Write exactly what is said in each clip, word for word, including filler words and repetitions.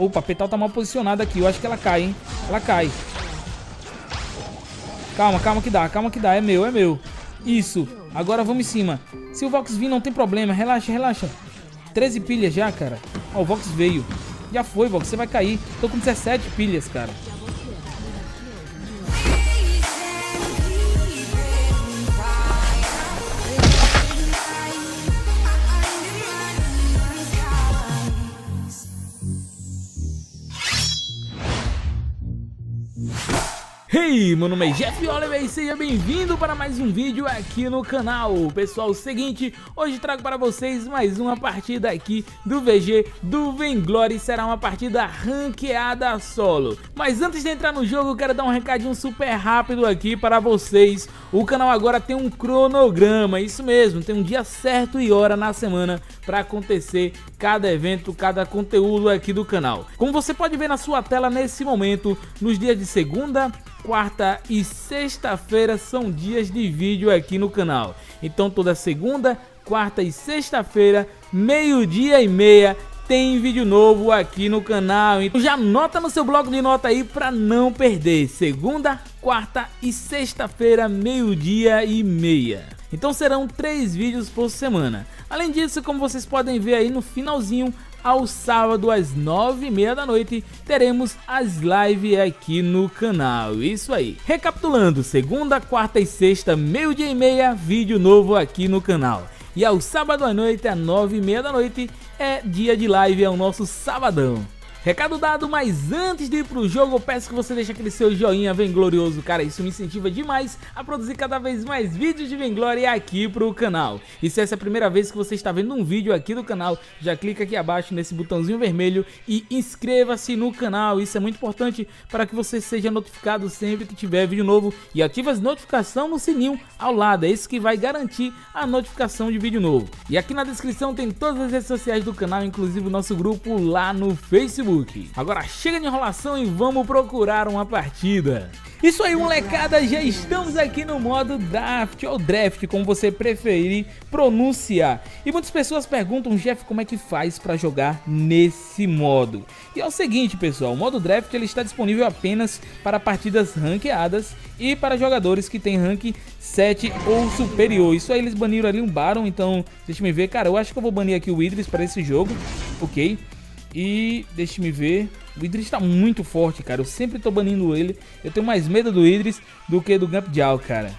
Opa, a Petal tá mal posicionada aqui. Eu acho que ela cai, hein? Ela cai. Calma, calma que dá, calma que dá. É meu, é meu. Isso. Agora vamos em cima. Se o Vox vir, não tem problema. Relaxa, relaxa. treze pilhas já, cara. Ó, o Vox veio. Já foi, Vox. Você vai cair. Tô com dezessete pilhas, cara. Hey, meu nome é JefOliver e seja bem-vindo para mais um vídeo aqui no canal. Pessoal, seguinte, hoje trago para vocês mais uma partida aqui do V G do Vainglory. Será uma partida ranqueada solo. Mas antes de entrar no jogo, eu quero dar um recadinho super rápido aqui para vocês. O canal agora tem um cronograma, isso mesmo, tem um dia certo e hora na semana para acontecer cada evento, cada conteúdo aqui do canal. Como você pode ver na sua tela nesse momento, nos dias de segunda, quarta e sexta-feira são dias de vídeo aqui no canal. Então toda segunda, quarta e sexta-feira, meio-dia e meia, tem vídeo novo aqui no canal. Então já anota no seu bloco de nota aí para não perder. Segunda, quarta e sexta-feira, meio-dia e meia. Então serão três vídeos por semana. Além disso, como vocês podem ver aí no finalzinho, ao sábado às nove e meia da noite teremos as lives aqui no canal, isso aí. Recapitulando, segunda, quarta e sexta, meio dia e meia, vídeo novo aqui no canal. E ao sábado à noite, às nove e meia da noite, é dia de live, é o nosso sabadão. Recado dado, mas antes de ir pro jogo, eu peço que você deixe aquele seu joinha vainglorioso, cara, isso me incentiva demais a produzir cada vez mais vídeos de Vainglory aqui pro canal. E se essa é a primeira vez que você está vendo um vídeo aqui do canal, já clica aqui abaixo nesse botãozinho vermelho e inscreva-se no canal, isso é muito importante para que você seja notificado sempre que tiver vídeo novo e ative as notificações no sininho ao lado, é isso que vai garantir a notificação de vídeo novo. E aqui na descrição tem todas as redes sociais do canal, inclusive o nosso grupo lá no Facebook. Agora chega de enrolação e vamos procurar uma partida. Isso aí, molecada, já estamos aqui no modo draft ou draft, como você preferir pronunciar. E muitas pessoas perguntam, Jeff, como é que faz para jogar nesse modo? E é o seguinte, pessoal, o modo draft ele está disponível apenas para partidas ranqueadas e para jogadores que tem rank sete ou superior. Isso aí, eles baniram ali um Baron, então deixa me ver, cara, eu acho que eu vou banir aqui o Idris para esse jogo, ok? E deixa me ver, o Idris tá muito forte, cara, eu sempre tô banindo ele. Eu tenho mais medo do Idris do que do Grumpjaw, cara.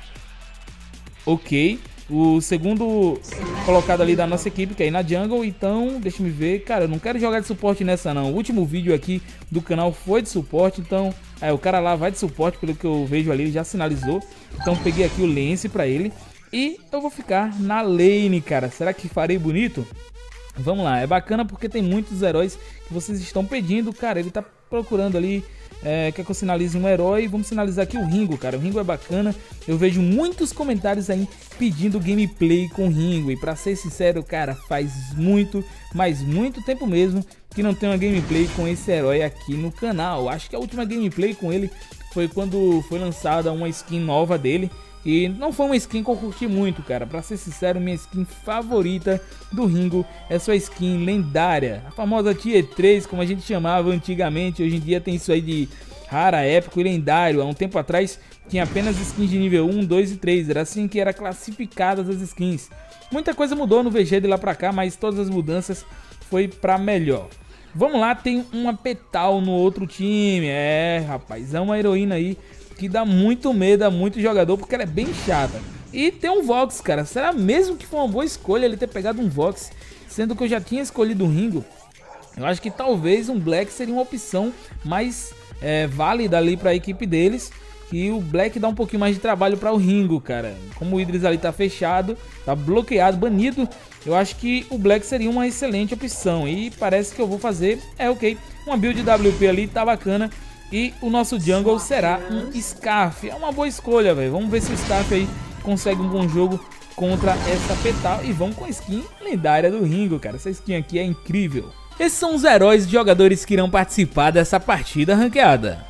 Ok, o segundo colocado ali da nossa equipe, que é na jungle. Então, deixa me ver, cara, eu não quero jogar de suporte nessa não. O último vídeo aqui do canal foi de suporte, então é, o cara lá vai de suporte, pelo que eu vejo ali, ele já sinalizou. Então peguei aqui o Lance pra ele e eu vou ficar na lane, cara. Será que farei bonito? Vamos lá, é bacana porque tem muitos heróis que vocês estão pedindo, cara, ele tá procurando ali, é, quer que eu sinalize um herói, vamos sinalizar aqui o Ringo, cara, o Ringo é bacana, eu vejo muitos comentários aí pedindo gameplay com o Ringo, e pra ser sincero, cara, faz muito, mas muito tempo mesmo que não tem uma gameplay com esse herói aqui no canal. Acho que a última gameplay com ele foi quando foi lançada uma skin nova dele, e não foi uma skin que eu curti muito, cara. Pra ser sincero, minha skin favorita do Ringo é sua skin lendária, a famosa Tier três, como a gente chamava antigamente. Hoje em dia tem isso aí de rara, épico e lendário. Há um tempo atrás tinha apenas skins de nível um, dois e três. Era assim que eram classificadas as skins. Muita coisa mudou no V G de lá pra cá, mas todas as mudanças foi pra melhor. Vamos lá, tem uma Petal no outro time. É, rapaz, é uma heroína aí que dá muito medo a muito jogador, porque ela é bem chata. E tem um Vox, cara. Será mesmo que foi uma boa escolha ele ter pegado um Vox, sendo que eu já tinha escolhido o Ringo? Eu acho que talvez um Black seria uma opção mais é, válida ali para a equipe deles. E o Black dá um pouquinho mais de trabalho para o Ringo, cara. Como o Idris ali tá fechado, tá bloqueado, banido, eu acho que o Black seria uma excelente opção. E parece que eu vou fazer, é ok, uma build W P ali, tá bacana. E o nosso jungle será um Skaarf. É uma boa escolha, velho. Vamos ver se o Skaarf aí consegue um bom jogo contra essa Petal. E vamos com a skin lendária do Ringo, cara. Essa skin aqui é incrível. Esses são os heróis e jogadores que irão participar dessa partida ranqueada.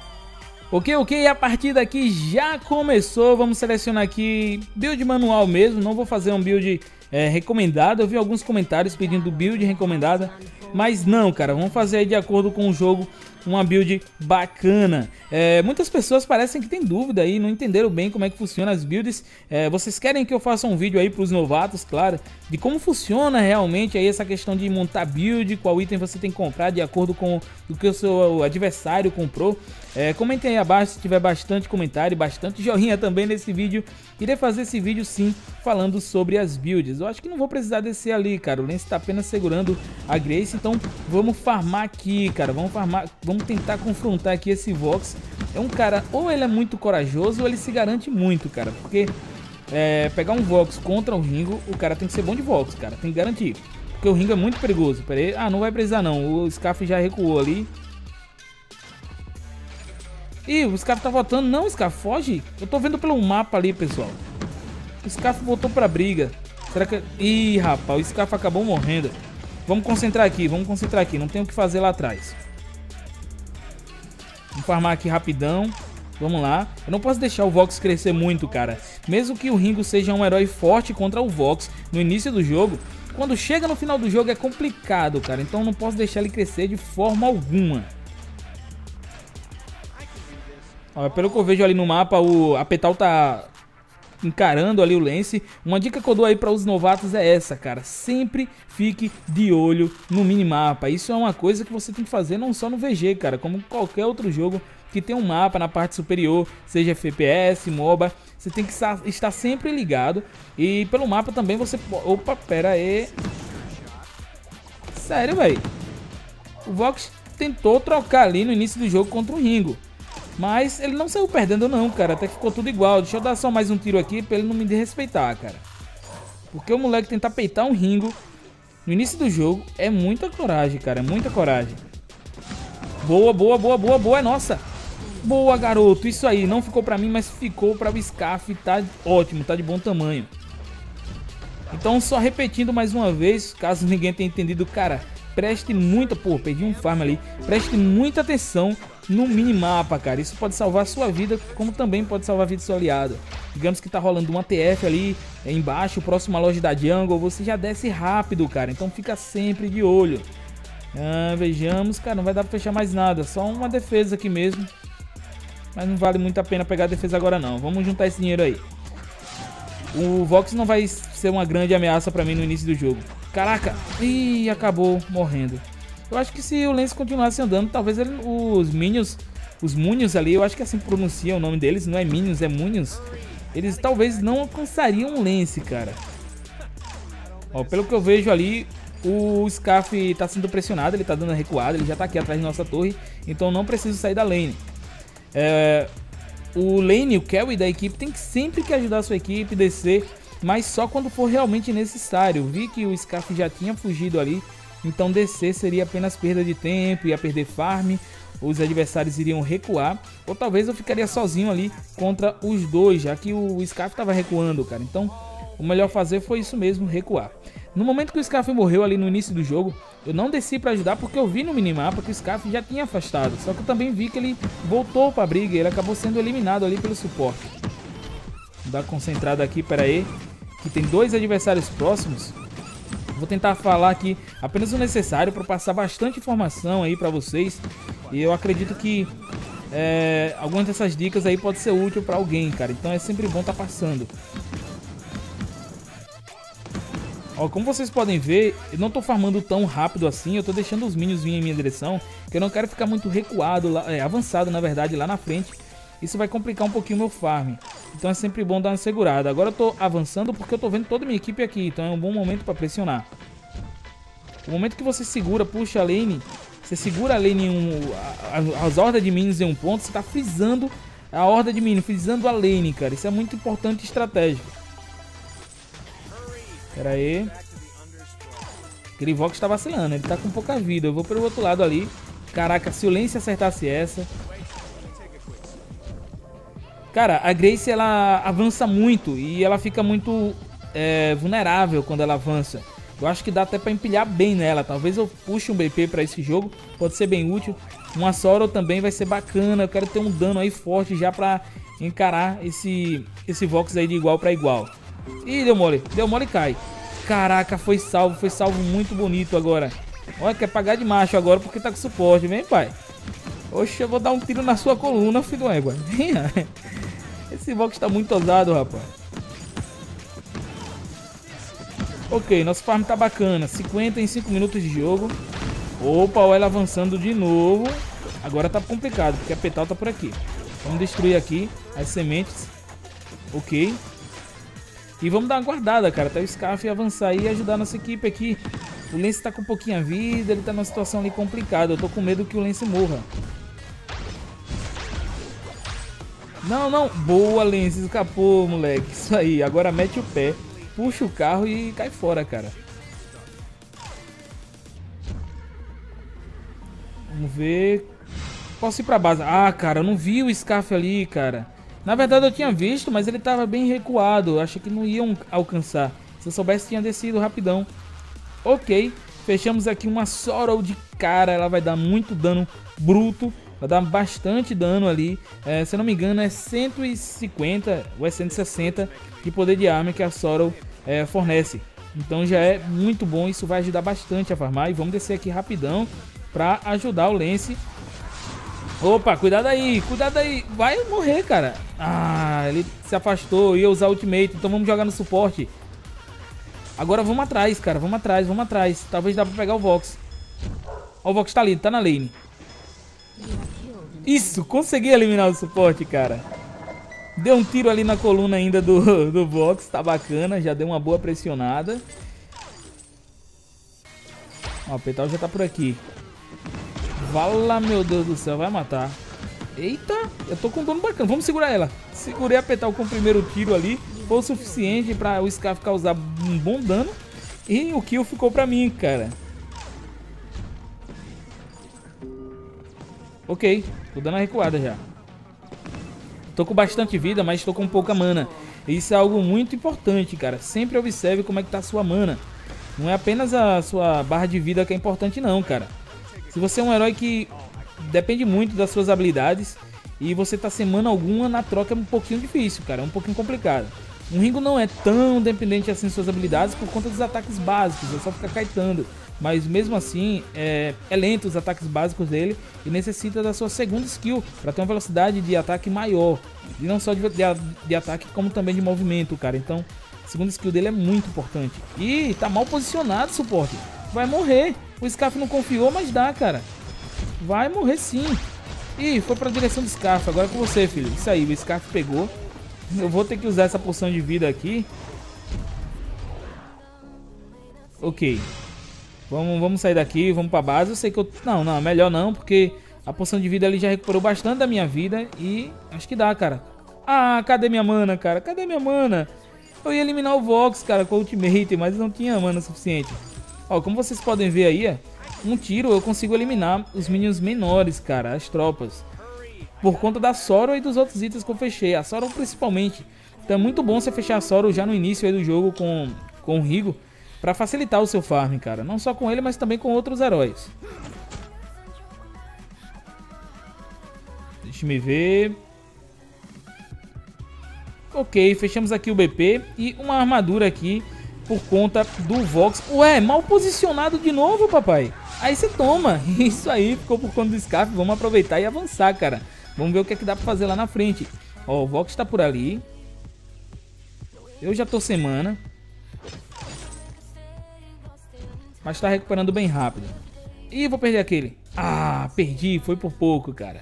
Ok, ok, a partida aqui já começou. Vamos selecionar aqui build manual mesmo. Não vou fazer um build é, recomendada. Eu vi alguns comentários pedindo build recomendada, mas não, cara, vamos fazer aí de acordo com o jogo uma build bacana. É, muitas pessoas parecem que tem dúvida aí, não entenderam bem como é que funciona as builds. É, vocês querem que eu faça um vídeo aí para os novatos, claro, de como funciona realmente aí essa questão de montar build, qual item você tem que comprar de acordo com o que o seu adversário comprou. É, comentem aí abaixo se tiver bastante comentário, bastante joinha também nesse vídeo. Irei fazer esse vídeo sim falando sobre as builds. Eu acho que não vou precisar descer ali, cara. O Lance tá apenas segurando a Grace, então vamos farmar aqui, cara. Vamos farmar... Vamos tentar confrontar aqui esse Vox. É um cara, ou ele é muito corajoso, ou ele se garante muito, cara. Porque é, pegar um Vox contra o Ringo, o cara tem que ser bom de Vox, cara. Tem que garantir. Porque o Ringo é muito perigoso. Pera aí. Ah, não vai precisar não. O Skaarf já recuou ali. Ih, o Skaarf tá voltando. Não, Skaarf, foge. Eu tô vendo pelo mapa ali, pessoal. O Skaarf voltou pra briga. Será que... Ih, rapaz, o Skaarf acabou morrendo. Vamos concentrar aqui, vamos concentrar aqui. Não tem o que fazer lá atrás. Vamos farmar aqui rapidão. Vamos lá. Eu não posso deixar o Vox crescer muito, cara. Mesmo que o Ringo seja um herói forte contra o Vox no início do jogo, quando chega no final do jogo é complicado, cara. Então eu não posso deixar ele crescer de forma alguma. Ó, pelo que eu vejo ali no mapa, o... a Petal tá encarando ali o Lance. Uma dica que eu dou aí para os novatos é essa, cara. Sempre fique de olho no minimapa. Isso é uma coisa que você tem que fazer não só no V G, cara, como qualquer outro jogo que tem um mapa na parte superior, seja F P S, MOBA. Você tem que estar sempre ligado. E pelo mapa também você... Opa, pera aí. Sério, velho. O Vox tentou trocar ali no início do jogo contra o Ringo, mas ele não saiu perdendo não, cara. Até que ficou tudo igual. Deixa eu dar só mais um tiro aqui pra ele não me desrespeitar, cara. Porque o moleque tentar peitar um Ringo no início do jogo é muita coragem, cara. É muita coragem. Boa, boa, boa, boa, boa. É nossa. Boa, garoto. Isso aí. Não ficou pra mim, mas ficou pra o Skaarf. Tá ótimo. Tá de bom tamanho. Então, só repetindo mais uma vez, caso ninguém tenha entendido, cara, preste muita... Pô, perdi um farm ali. Preste muita atenção no minimapa, cara. Isso pode salvar a sua vida, como também pode salvar a vida do seu aliado. Digamos que tá rolando uma T F ali embaixo, próximo à loja da jungle, você já desce rápido, cara. Então fica sempre de olho. Ah, vejamos, cara, não vai dar pra fechar mais nada. Só uma defesa aqui mesmo. Mas não vale muito a pena pegar a defesa agora não. Vamos juntar esse dinheiro aí. O Vox não vai ser uma grande ameaça pra mim no início do jogo. Caraca! Ih, acabou morrendo. Eu acho que se o Lance continuasse andando, talvez ele, os Minions, os Munions ali, eu acho que assim pronuncia o nome deles, não é Minions, é Munions, eles talvez não alcançariam o Lance, cara. Ó, pelo que eu vejo ali, o Skaarf tá sendo pressionado, ele tá dando a recuada, ele já tá aqui atrás de nossa torre, então não preciso sair da lane. É, o lane, o carry da equipe tem que sempre que ajudar a sua equipe, descer, mas só quando for realmente necessário. Vi que o Skaarf já tinha fugido ali. Então descer seria apenas perda de tempo, ia perder farm, os adversários iriam recuar, ou talvez eu ficaria sozinho ali contra os dois, já que o Skaarf estava recuando, cara. Então o melhor fazer foi isso mesmo, recuar. No momento que o Skaarf morreu ali no início do jogo, eu não desci para ajudar porque eu vi no minimapa que o Skaarf já tinha afastado, só que eu também vi que ele voltou para a briga e ele acabou sendo eliminado ali pelo suporte. Vou dar concentrada aqui, pera aí, que tem dois adversários próximos. Vou tentar falar aqui apenas o necessário para passar bastante informação aí para vocês. E eu acredito que é, algumas dessas dicas aí pode ser útil para alguém, cara. Então é sempre bom estar tá passando. Ó, como vocês podem ver, eu não tô farmando tão rápido assim. Eu tô deixando os minions virem em minha direção, que eu não quero ficar muito recuado, lá, é, avançado na verdade, lá na frente. Isso vai complicar um pouquinho o meu farm. Então é sempre bom dar uma segurada. Agora eu tô avançando porque eu tô vendo toda a minha equipe aqui. Então é um bom momento pra pressionar. O momento que você segura, puxa a lane, você segura a lane, um, a, a, as hordas de minions em um ponto, você tá frisando a horda de minions, frisando a lane, cara. Isso é muito importante e estratégico. Pera aí. Aquele Vox tá vacilando, ele tá com pouca vida. Eu vou pro outro lado ali. Caraca, se o Lance acertasse essa... Cara, a Grace, ela avança muito e ela fica muito é, vulnerável quando ela avança. Eu acho que dá até pra empilhar bem nela. Talvez eu puxe um B P pra esse jogo, pode ser bem útil. Uma Sorrow também vai ser bacana. Eu quero ter um dano aí forte já pra encarar esse, esse Vox aí de igual pra igual. Ih, deu mole, deu mole e cai. Caraca, foi salvo. Foi salvo muito bonito agora. Olha, quer pagar de macho agora porque tá com suporte. Vem, pai. Oxe, eu vou dar um tiro na sua coluna, filho do égua. Esse Vox tá muito ousado, rapaz. Ok, nosso farm tá bacana. cinquenta em cinco minutos de jogo. Opa, olha avançando de novo. Agora tá complicado, porque a Petal tá por aqui. Vamos destruir aqui as sementes. Ok. E vamos dar uma guardada, cara, até o Skaarf avançar e ajudar a nossa equipe aqui. O Lance tá com pouquinha vida, ele tá numa situação ali complicada. Eu tô com medo que o Lance morra. Não, não. Boa, Lance. Escapou, moleque. Isso aí. Agora mete o pé. Puxa o carro e cai fora, cara. Vamos ver. Posso ir pra base. Ah, cara, eu não vi o Skaarf ali, cara. Na verdade eu tinha visto, mas ele tava bem recuado. Eu achei que não iam alcançar. Se eu soubesse, tinha descido rapidão. Ok, fechamos aqui uma Sorrow de cara. Ela vai dar muito dano bruto. Vai dar bastante dano ali. É, se eu não me engano, é cento e cinquenta ou é cento e sessenta de poder de arma que a Sorrow é, fornece. Então já é muito bom. Isso vai ajudar bastante a farmar. E vamos descer aqui rapidão para ajudar o Lance. Opa, cuidado aí, cuidado aí. Vai morrer, cara. Ah, ele se afastou. Ia usar ultimate. Então vamos jogar no suporte. Agora vamos atrás, cara. Vamos atrás, vamos atrás. Talvez dá pra pegar o Vox. Ó, o Vox tá ali, tá na lane. Isso, consegui eliminar o suporte, cara. Deu um tiro ali na coluna ainda do, do Vox. Tá bacana, já deu uma boa pressionada. Ó, o Petal já tá por aqui. Vala, meu Deus do céu, vai matar. Eita, eu tô com um dano bacana. Vamos segurar ela. Segurei a Petal com o primeiro tiro ali. Foi o suficiente para o Skaarf causar um bom dano. E o kill ficou para mim, cara. Ok, tô dando a recuada já. Tô com bastante vida, mas tô com pouca mana. Isso é algo muito importante, cara. Sempre observe como é que tá a sua mana. Não é apenas a sua barra de vida que é importante não, cara. Se você é um herói que depende muito das suas habilidades e você tá sem mana alguma, na troca é um pouquinho difícil, cara. É um pouquinho complicado. O Ringo não é tão dependente assim de suas habilidades por conta dos ataques básicos, é só ficar caetando. Mas mesmo assim, é, é lento os ataques básicos dele e necessita da sua segunda skill para ter uma velocidade de ataque maior. E não só de, de, de ataque, como também de movimento, cara. Então, a segunda skill dele é muito importante. Ih, tá mal posicionado, suporte. Vai morrer. O Skaarf não confiou, mas dá, cara. Vai morrer sim. Ih, foi para a direção do Skaarf. Agora é com você, filho. Isso aí, o Skaarf pegou. Eu vou ter que usar essa poção de vida aqui. Ok. Vamos, vamos sair daqui, vamos pra base. Eu sei que eu... Não, não, melhor não, porque a poção de vida ali já recuperou bastante da minha vida. E acho que dá, cara. Ah, cadê minha mana, cara? Cadê minha mana? Eu ia eliminar o Vox, cara, com o ultimate, mas não tinha mana suficiente. Ó, como vocês podem ver aí, um tiro eu consigo eliminar os minions menores, cara, as tropas. Por conta da Sorrow e dos outros itens que eu fechei. A Sorrow principalmente. Então é muito bom você fechar a Sorrow já no início aí do jogo com, com o Ringo. Pra facilitar o seu farm, cara. Não só com ele, mas também com outros heróis. Deixa me ver. Ok, fechamos aqui o B P. E uma armadura aqui por conta do Vox. Ué, mal posicionado de novo, papai. Aí você toma. Isso aí, ficou por conta do Skaarf. Vamos aproveitar e avançar, cara. Vamos ver o que é que dá pra fazer lá na frente. Ó, o Vox tá por ali. Eu já tô sem mana. Mas tá recuperando bem rápido. Ih, vou perder aquele. Ah, perdi. Foi por pouco, cara.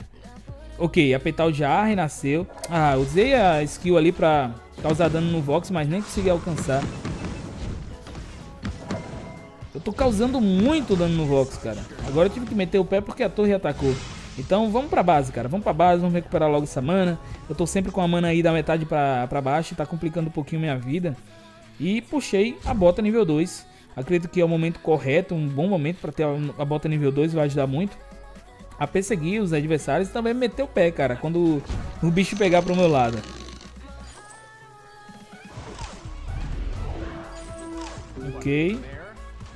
Ok, a Petal já renasceu. Ah, usei a skill ali pra causar dano no Vox, mas nem consegui alcançar. Eu tô causando muito dano no Vox, cara. Agora eu tive que meter o pé porque a torre atacou. Então vamos pra base, cara. Vamos pra base, vamos recuperar logo essa mana. Eu tô sempre com a mana aí da metade pra, pra baixo. Tá complicando um pouquinho minha vida. E puxei a bota nível dois. Acredito que é o momento correto, um bom momento para ter a bota nível dois, vai ajudar muito a perseguir os adversários e também meter o pé, cara, quando o bicho pegar pro meu lado. Ok.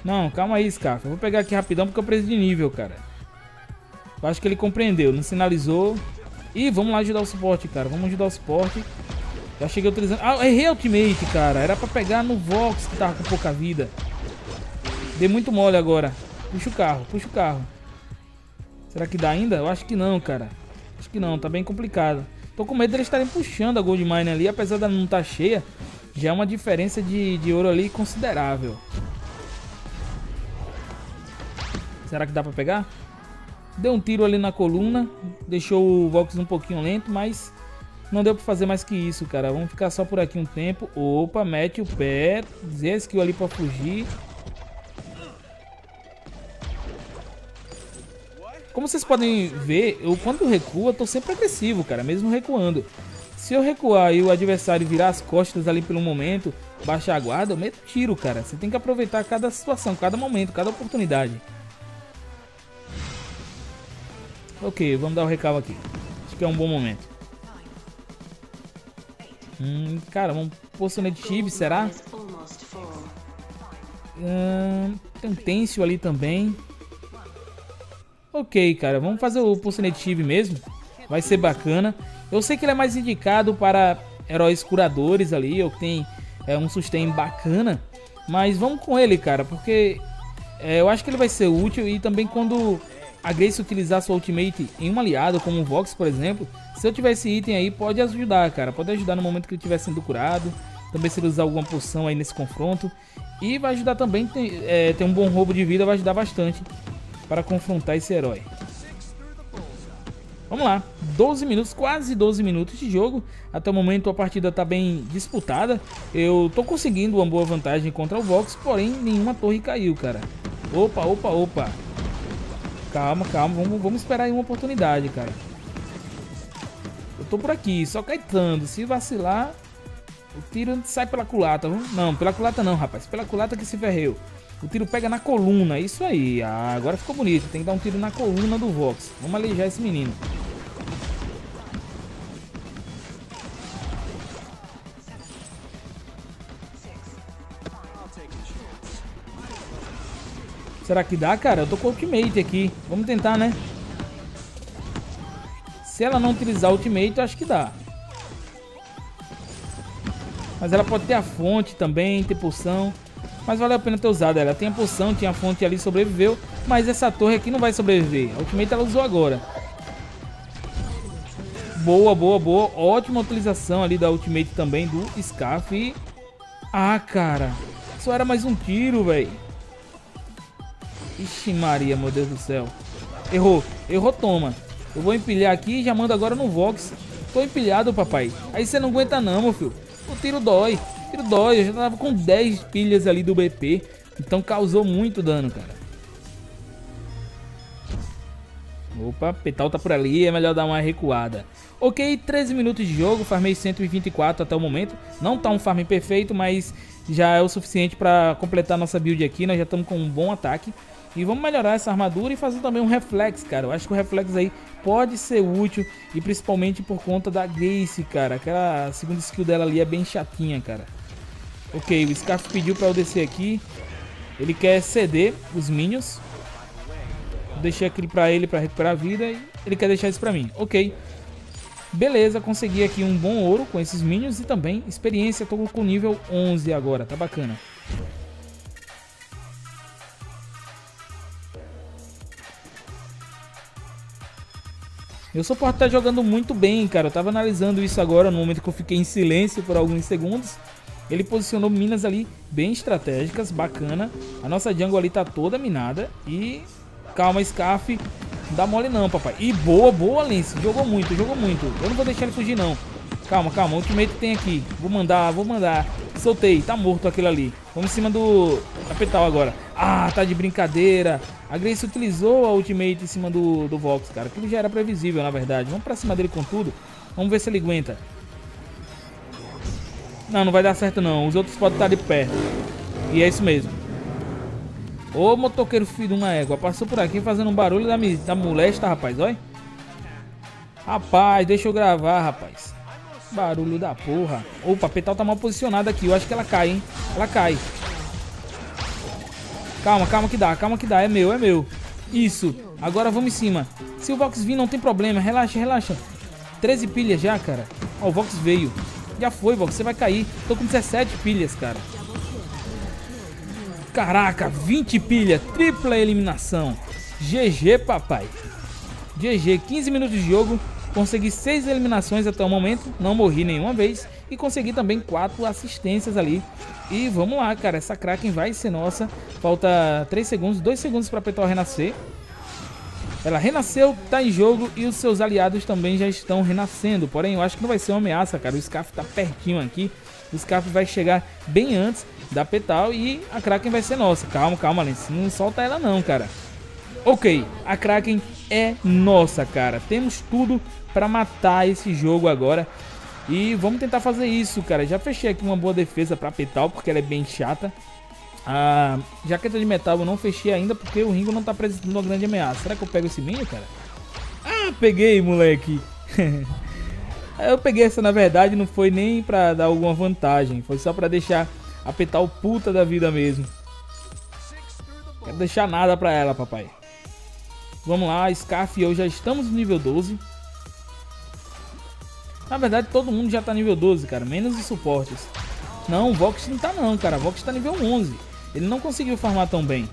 Não, calma aí, Skaarf. Eu vou pegar aqui rapidão porque eu preciso de nível, cara. Eu acho que ele compreendeu, não sinalizou. Ih, vamos lá ajudar o suporte, cara. Vamos ajudar o suporte. Já cheguei utilizando... Ah, errei ultimate, cara. Era pra pegar no Vox, que tava com pouca vida. Dei muito mole agora. Puxa o carro, puxa o carro. Será que dá ainda? Eu acho que não, cara. Acho que não, tá bem complicado. Tô com medo deles estarem puxando a gold mine ali. Apesar dela não tá cheia, já é uma diferença de, de ouro ali considerável. Será que dá pra pegar? Deu um tiro ali na coluna. Deixou o Vox um pouquinho lento, mas não deu pra fazer mais que isso, cara. Vamos ficar só por aqui um tempo. Opa, mete o pé. Zé skill ali pra fugir. Como vocês podem ver, eu quando recuo, eu tô sempre agressivo, cara, mesmo recuando. Se eu recuar e o adversário virar as costas ali pelo momento, baixar a guarda, eu meto tiro, cara. Você tem que aproveitar cada situação, cada momento, cada oportunidade. Ok, vamos dar o recalvo aqui. Acho que é um bom momento. Hum, cara, vamos Pulse Negative, será? Hum, tem um Tensio ali também. Ok, cara, vamos fazer o Pulse Negative mesmo. Vai ser bacana. Eu sei que ele é mais indicado para heróis curadores ali, ou que tem é, um sustain bacana. Mas vamos com ele, cara, porque é, eu acho que ele vai ser útil. E também quando a Grace utilizar sua ultimate em um aliado, como o Vox, por exemplo, se eu tiver esse item aí, pode ajudar, cara. Pode ajudar no momento que ele estiver sendo curado. Também se ele usar alguma poção aí nesse confronto. E vai ajudar também, tem, é, ter um bom roubo de vida, vai ajudar bastante para confrontar esse herói. Vamos lá, doze minutos, quase doze minutos de jogo. Até o momento a partida está bem disputada. Eu tô conseguindo uma boa vantagem contra o Vox, porém nenhuma torre caiu, cara. Opa, opa, opa. Calma, calma, vamos, vamos esperar aí uma oportunidade, cara. Eu tô por aqui, só caetando. Se vacilar, o tiro sai pela culata. Não, pela culata não, rapaz. Pela culata que se ferreu. O tiro pega na coluna, isso aí. Ah, agora ficou bonito, tem que dar um tiro na coluna do Vox. Vamos aleijar esse menino. Será que dá, cara? Eu tô com ultimate aqui. Vamos tentar, né? Se ela não utilizar ultimate, eu acho que dá. Mas ela pode ter a fonte também, ter poção. Mas valeu a pena ter usado ela. Tem a poção, tinha a fonte ali, sobreviveu. Mas essa torre aqui não vai sobreviver. A ultimate ela usou agora. Boa, boa, boa. Ótima utilização ali da ultimate também do Skaarf. E... ah, cara. Só era mais um tiro, velho. Ixi Maria, meu Deus do céu. Errou. Errou, toma. Eu vou empilhar aqui e já mando agora no Vox. Tô empilhado, papai. Aí você não aguenta não, meu filho. O tiro dói. Tiro dói, eu já tava com dez pilhas ali do B P, então causou muito dano, cara. Opa, Petal tá por ali, é melhor dar uma recuada. Ok, treze minutos de jogo, farmei cento e vinte e quatro até o momento. Não tá um farm perfeito, mas já é o suficiente pra completar nossa build aqui, nós já estamos com um bom ataque. E vamos melhorar essa armadura e fazer também um reflexo, cara. Eu acho que o reflexo aí pode ser útil. E principalmente por conta da Grace, cara. Aquela segunda skill dela ali é bem chatinha, cara. Ok, o Skaarf pediu pra eu descer aqui. Ele quer ceder os minions. Deixei aquilo pra ele pra recuperar a vida. E ele quer deixar isso pra mim. Ok. Beleza, consegui aqui um bom ouro com esses minions. E também experiência. Tô com nível onze agora. Tá bacana. Meu suporte tá jogando muito bem, cara. Eu tava analisando isso agora no momento que eu fiquei em silêncio por alguns segundos. Ele posicionou minas ali bem estratégicas, bacana. A nossa jungle ali tá toda minada. E calma, Skaarf. Não dá mole não, papai. E boa, boa, Lance. Jogou muito, jogou muito. Eu não vou deixar ele fugir não. Calma, calma. O ultimate tem aqui. Vou mandar, vou mandar. Soltei. Tá morto aquele ali. Vamos em cima do Petal agora. Ah, tá de brincadeira. A Grace utilizou a ultimate em cima do, do Vox, cara. Aquilo já era previsível, na verdade. Vamos pra cima dele com tudo. Vamos ver se ele aguenta. Não, não vai dar certo não. Os outros podem estar de pé. E é isso mesmo. Ô, motoqueiro filho de uma égua. Passou por aqui fazendo um barulho da, da molesta, rapaz. Olha. Rapaz, deixa eu gravar, rapaz. Barulho da porra. Opa, a Petal tá mal posicionada aqui. Eu acho que ela cai, hein. Ela cai. Calma, calma que dá, calma que dá. É meu, é meu. Isso. Agora vamos em cima. Se o Vox vir, não tem problema. Relaxa, relaxa. treze pilhas já, cara. Ó, o Vox veio. Já foi, Vox. Você vai cair. Tô com dezessete pilhas, cara. Caraca, vinte pilhas. Tripla eliminação. G G, papai. G G, quinze minutos de jogo. Consegui seis eliminações até o momento. Não morri nenhuma vez. E consegui também quatro assistências ali. E vamos lá, cara. Essa Kraken vai ser nossa. Falta três segundos. dois segundos para Petal renascer. Ela renasceu, tá em jogo e os seus aliados também já estão renascendo. Porém, eu acho que não vai ser uma ameaça, cara. O Skaarf tá pertinho aqui. O Skaarf vai chegar bem antes da Petal e a Kraken vai ser nossa. Calma, calma, Lance. Não solta ela não, cara. Ok, a Kraken é nossa, cara. Temos tudo pra matar esse jogo agora. E vamos tentar fazer isso, cara. Já fechei aqui uma boa defesa pra Petal, porque ela é bem chata. A jaqueta de metal eu não fechei ainda porque o Ringo não tá apresentando uma grande ameaça. Será que eu pego esse meio, cara? Ah, peguei, moleque. Eu peguei essa, na verdade, não foi nem pra dar alguma vantagem. Foi só pra deixar a Petal puta da vida mesmo. Não quero deixar nada pra ela, papai. Vamos lá, Skaarf e eu já estamos no nível doze. Na verdade, todo mundo já tá nível doze, cara. Menos os suportes. Não, o Vox não tá não, cara. O Vox tá nível onze. Ele não conseguiu farmar tão bem.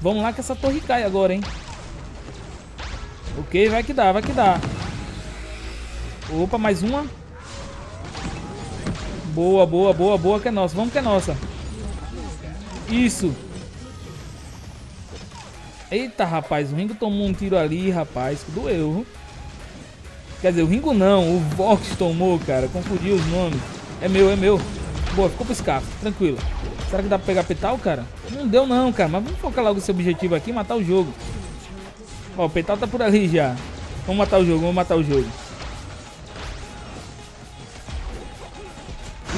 Vamos lá que essa torre cai agora, hein? Ok, vai que dá, vai que dá. Opa, mais uma. Boa, boa, boa, boa, que é nossa. Vamos que é nossa. Isso. Eita, rapaz. O Ringo tomou um tiro ali, rapaz. Doeu. Quer dizer, o Ringo não. O Vox tomou, cara. Confundiu os nomes. É meu, é meu. Boa, ficou pro Skaarf. Tranquilo. Será que dá pra pegar Petal, cara? Não deu não, cara. Mas vamos focar logo esse objetivo aqui e matar o jogo. Ó, o Petal tá por ali já. Vamos matar o jogo, vamos matar o jogo.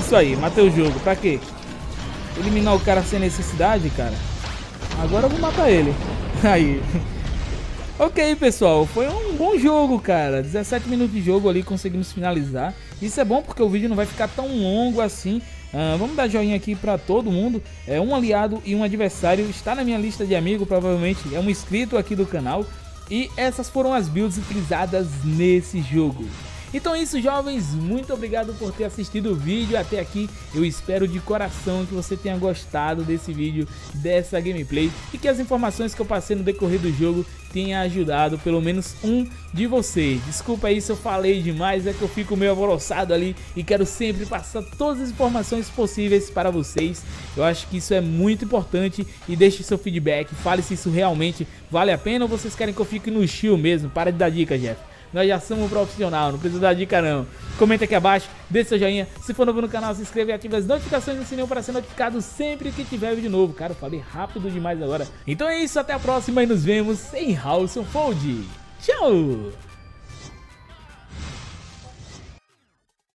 Isso aí, matei o jogo. Pra quê? Eliminar o cara sem necessidade, cara? Agora eu vou matar ele. Aí. Ok, pessoal. Foi um bom jogo, cara. dezessete minutos de jogo ali, conseguimos finalizar. Isso é bom porque o vídeo não vai ficar tão longo assim. Uh, vamos dar joinha aqui para todo mundo. É, um aliado e um adversário está na minha lista de amigo, provavelmente é um inscrito aqui do canal. E essas foram as builds utilizadas nesse jogo. Então é isso, jovens. Muito obrigado por ter assistido o vídeo até aqui. Eu espero de coração que você tenha gostado desse vídeo, dessa gameplay, e que as informações que eu passei no decorrer do jogo tenha ajudado pelo menos um de vocês. Desculpa aí se eu falei demais, é que eu fico meio alvoroçado ali e quero sempre passar todas as informações possíveis para vocês. Eu acho que isso é muito importante e deixe seu feedback. Fale se isso realmente vale a pena ou vocês querem que eu fique no chill mesmo. Para de dar dica, Jeff. Nós já somos profissional, não precisa dar dica não. Comenta aqui abaixo, dê seu joinha. Se for novo no canal, se inscreva e ative as notificações do sininho para ser notificado sempre que tiver vídeo novo. Cara, eu falei rápido demais agora. Então é isso, até a próxima e nos vemos em House of Fold. Tchau!